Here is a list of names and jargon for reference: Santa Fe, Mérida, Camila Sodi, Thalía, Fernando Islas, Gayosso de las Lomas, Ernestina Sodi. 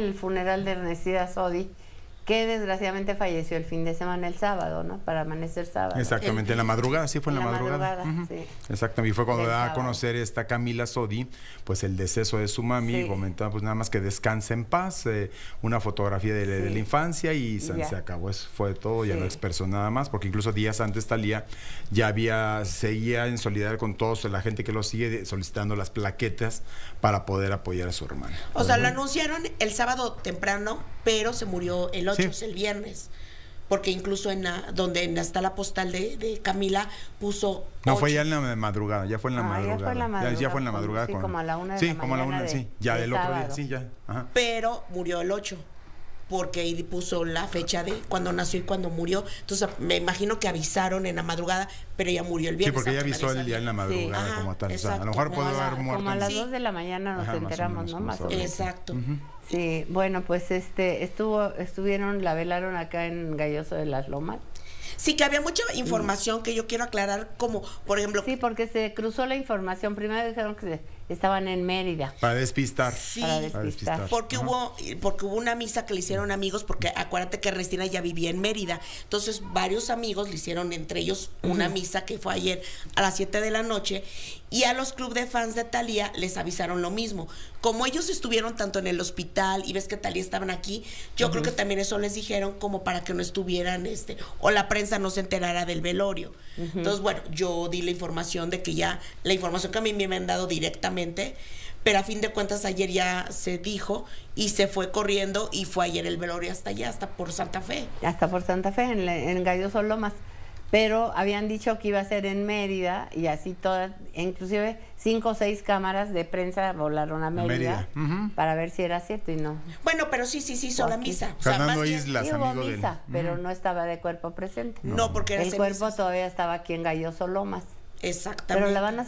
El funeral de Ernestina Sodi, que desgraciadamente falleció el fin de semana, el sábado, ¿no? Para amanecer sábado. Exactamente, en la madrugada, sí, fue en la madrugada. Sí. Exactamente, y fue cuando da a conocer esta Camila Sodi, pues el deceso de su mami, sí. Comentaba pues nada más que descanse en paz, una fotografía de la infancia y se acabó, eso fue todo, ya no expresó nada más, porque incluso días antes Thalía ya seguía en solidaridad con todos, la gente que lo sigue, solicitando las plaquetas para poder apoyar a su hermana. O sea, lo anunciaron el sábado temprano, pero se murió el 8, es el viernes, porque incluso en donde está la postal de Camila puso 8. No, fue ya en la madrugada, ya fue en la madrugada. Ya fue en la madrugada. Ya fue en la madrugada. Sí, como a la 1 de la mañana. Sí, como a la 1, sí, ya del otro día, sí, ya. Ajá. Pero murió el 8, porque ahí puso la fecha de cuando nació y cuando murió. Entonces me imagino que avisaron en la madrugada, pero ella murió el viernes. Sí, porque ella avisó el día en la madrugada, sí, como tal. Exacto. O sea, a lo mejor puede haber muerto. Como a las 2 de la mañana nos enteramos, ¿no? Más o menos. Exacto. Sí, bueno, pues la velaron acá en Gayosso de las Lomas. Sí, que había mucha información que yo quiero aclarar, como por ejemplo... Sí, porque se cruzó la información. Primero dijeron que estaban en Mérida. Para despistar. Sí, para despistar. Porque hubo una misa que le hicieron amigos, porque acuérdate que Ernestina ya vivía en Mérida. Entonces varios amigos le hicieron, entre ellos, una misa que fue ayer a las 7 de la noche. Y a los club de fans de Thalía les avisaron lo mismo. Como ellos estuvieron tanto en el hospital y ves que Thalía estaban aquí, yo creo que también eso les dijeron, como para que no estuvieran, o la prensa no se enterara del velorio. Entonces, bueno, yo di la información de que ya, la información que a mí me han dado directamente, pero a fin de cuentas ayer ya se dijo y se fue corriendo, y fue ayer el velorio hasta allá, hasta por Santa Fe. Hasta por Santa Fe, en Gayosso Lomas. Pero habían dicho que iba a ser en Mérida, y así todas, inclusive 5 o 6 cámaras de prensa volaron a Mérida, para ver si era cierto y no. Bueno, pero sí, hizo la misa. Fernando Islas, amigo de él. Pero no estaba de cuerpo presente. No, porque era el cuerpo todavía estaba aquí en Gayosso Lomas. Exactamente. Pero la van a